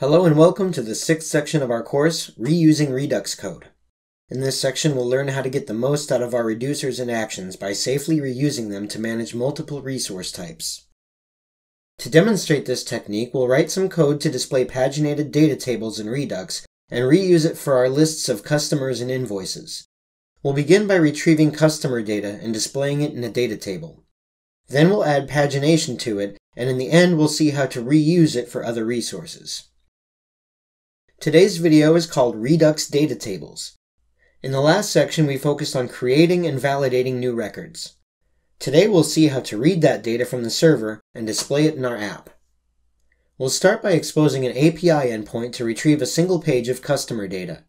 Hello and welcome to the 6th section of our course, Reusing Redux Code. In this section, we'll learn how to get the most out of our reducers and actions by safely reusing them to manage multiple resource types. To demonstrate this technique, we'll write some code to display paginated data tables in Redux and reuse it for our lists of customers and invoices. We'll begin by retrieving customer data and displaying it in a data table. Then we'll add pagination to it, and in the end, we'll see how to reuse it for other resources. Today's video is called Redux Data Tables. In the last section, we focused on creating and validating new records. Today, we'll see how to read that data from the server and display it in our app. We'll start by exposing an API endpoint to retrieve a single page of customer data.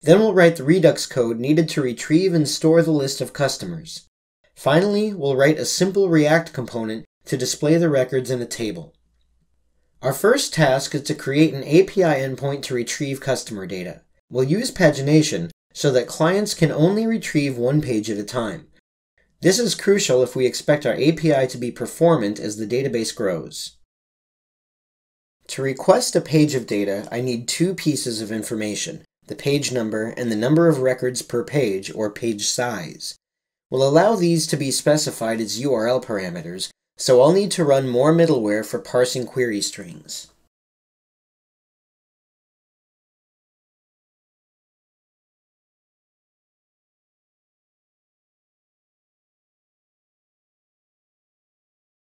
Then we'll write the Redux code needed to retrieve and store the list of customers. Finally, we'll write a simple React component to display the records in a table. Our first task is to create an API endpoint to retrieve customer data. We'll use pagination so that clients can only retrieve one page at a time. This is crucial if we expect our API to be performant as the database grows. To request a page of data, I need two pieces of information, the page number and the number of records per page, or page size. We'll allow these to be specified as URL parameters, so I'll need to run more middleware for parsing query strings.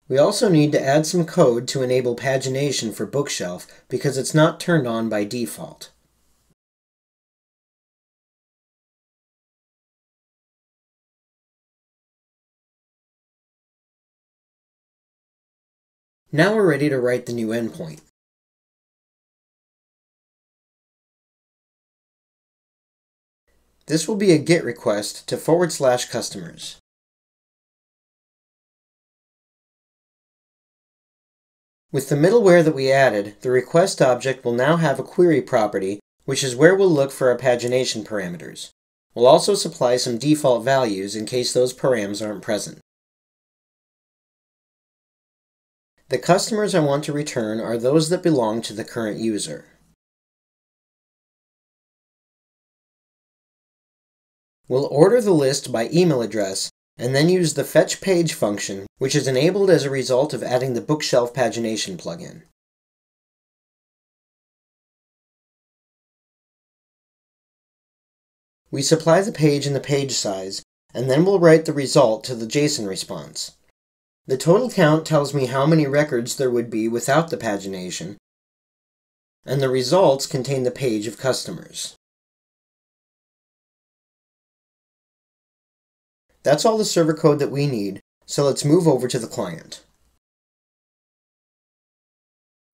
We also need to add some code to enable pagination for Bookshelf because it's not turned on by default. Now we're ready to write the new endpoint. This will be a GET request to /customers. With the middleware that we added, the request object will now have a query property, which is where we'll look for our pagination parameters. We'll also supply some default values in case those params aren't present. The customers I want to return are those that belong to the current user. We'll order the list by email address and then use the FetchPage function, which is enabled as a result of adding the Bookshelf pagination plugin. We supply the page and the page size, and then we'll write the result to the JSON response. The total count tells me how many records there would be without the pagination, and the results contain the page of customers. That's all the server code that we need, so let's move over to the client.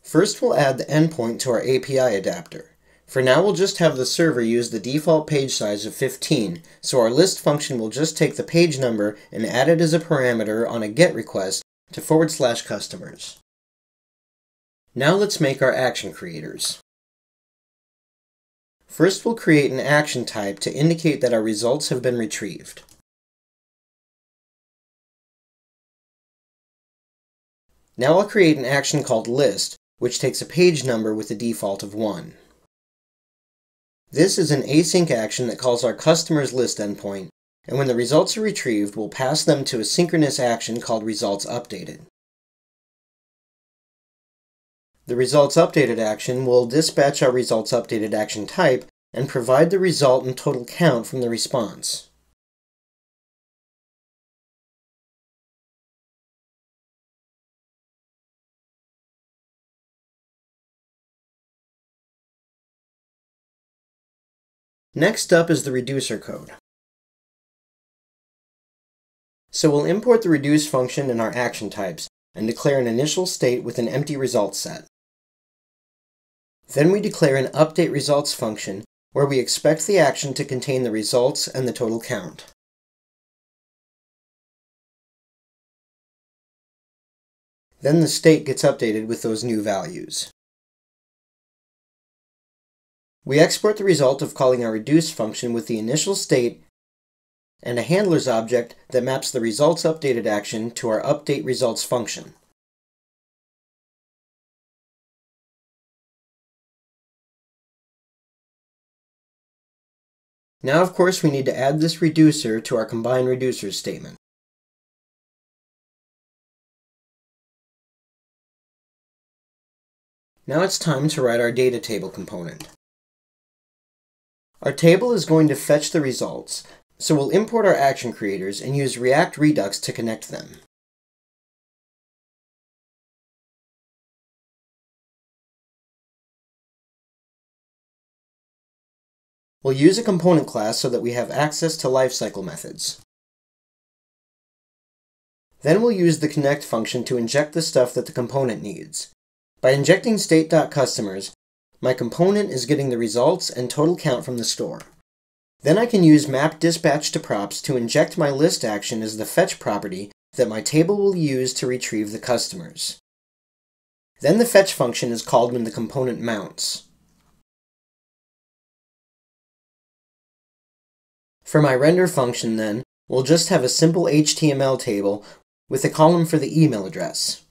First, we'll add the endpoint to our API adapter. For now, we'll just have the server use the default page size of 15, so our list function will just take the page number and add it as a parameter on a GET request to /customers. Now let's make our action creators. First, we'll create an action type to indicate that our results have been retrieved. Now I'll create an action called list, which takes a page number with a default of 1. This is an async action that calls our customers list endpoint, and when the results are retrieved, we'll pass them to a synchronous action called results updated. The results updated action will dispatch our results updated action type and provide the result and total count from the response. Next up is the reducer code. So we'll import the reduce function in our action types and declare an initial state with an empty result set. Then we declare an update results function where we expect the action to contain the results and the total count. Then the state gets updated with those new values. We export the result of calling our reduce function with the initial state and a handlers object that maps the results updated action to our update results function. Now, of course, we need to add this reducer to our combine reducers statement. Now it's time to write our data table component. Our table is going to fetch the results, so we'll import our action creators and use React Redux to connect them. We'll use a component class so that we have access to lifecycle methods. Then we'll use the connect function to inject the stuff that the component needs. By injecting state.customers, my component is getting the results and total count from the store. Then I can use mapDispatchToProps to inject my list action as the fetch property that my table will use to retrieve the customers. Then the fetch function is called when the component mounts. For my render function then, we'll just have a simple HTML table with a column for the email address.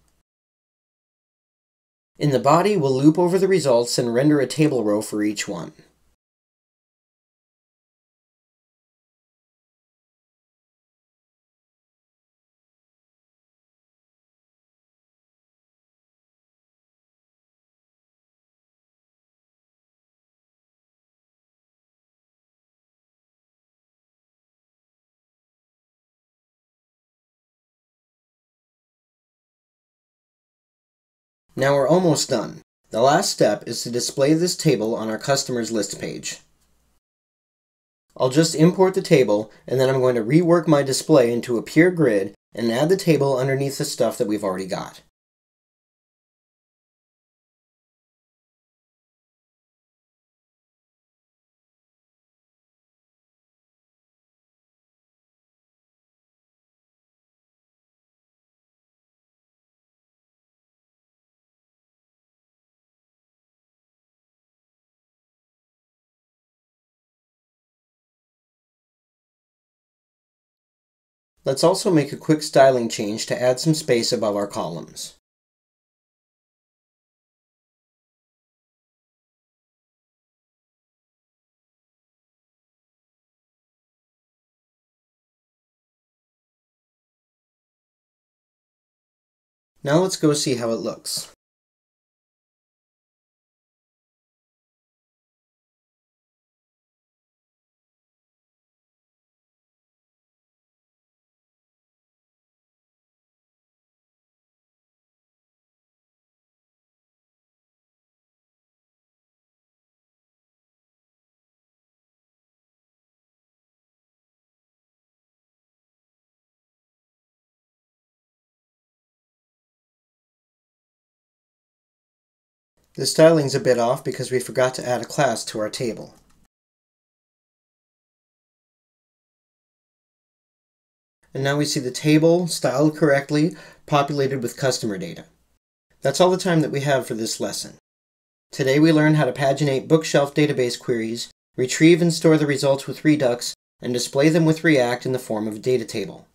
In the body, we'll loop over the results and render a table row for each one. Now we're almost done. The last step is to display this table on our customers list page. I'll just import the table, and then I'm going to rework my display into a pure grid and add the table underneath the stuff that we've already got. Let's also make a quick styling change to add some space above our columns. Now let's go see how it looks. The styling's a bit off because we forgot to add a class to our table. And now we see the table, styled correctly, populated with customer data. That's all the time that we have for this lesson. Today we learned how to paginate Bookshelf database queries, retrieve and store the results with Redux, and display them with React in the form of a data table.